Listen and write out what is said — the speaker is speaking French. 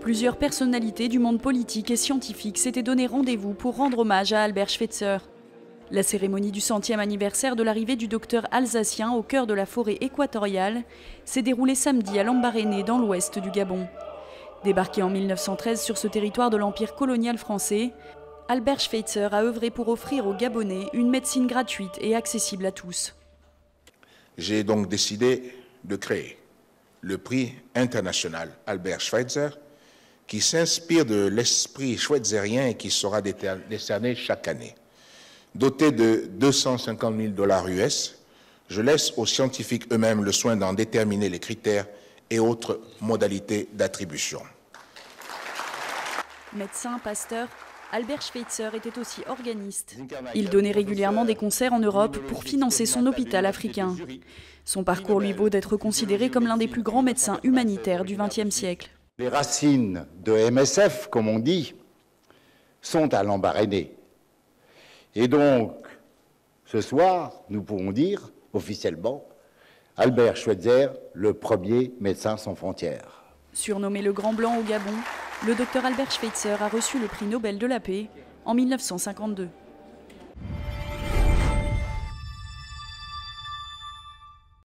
Plusieurs personnalités du monde politique et scientifique s'étaient donné rendez-vous pour rendre hommage à Albert Schweitzer. La cérémonie du 100e anniversaire de l'arrivée du docteur alsacien au cœur de la forêt équatoriale s'est déroulée samedi à Lambaréné, dans l'ouest du Gabon. Débarqué en 1913 sur ce territoire de l'Empire colonial français, Albert Schweitzer a œuvré pour offrir aux Gabonais une médecine gratuite et accessible à tous. J'ai donc décidé de créer le Prix International Albert Schweitzer, qui s'inspire de l'esprit schweitzerien et qui sera décerné chaque année. Doté de 250 000 $ US, je laisse aux scientifiques eux-mêmes le soin d'en déterminer les critères et autres modalités d'attribution. Médecin, pasteur, Albert Schweitzer était aussi organiste. Il donnait régulièrement des concerts en Europe pour financer son hôpital africain. Son parcours lui vaut d'être considéré comme l'un des plus grands médecins humanitaires du XXe siècle. Les racines de MSF, comme on dit, sont à Lambaréné. Et donc, ce soir, nous pourrons dire officiellement Albert Schweitzer, le premier médecin sans frontières. Surnommé le Grand Blanc au Gabon, le docteur Albert Schweitzer a reçu le prix Nobel de la paix en 1952.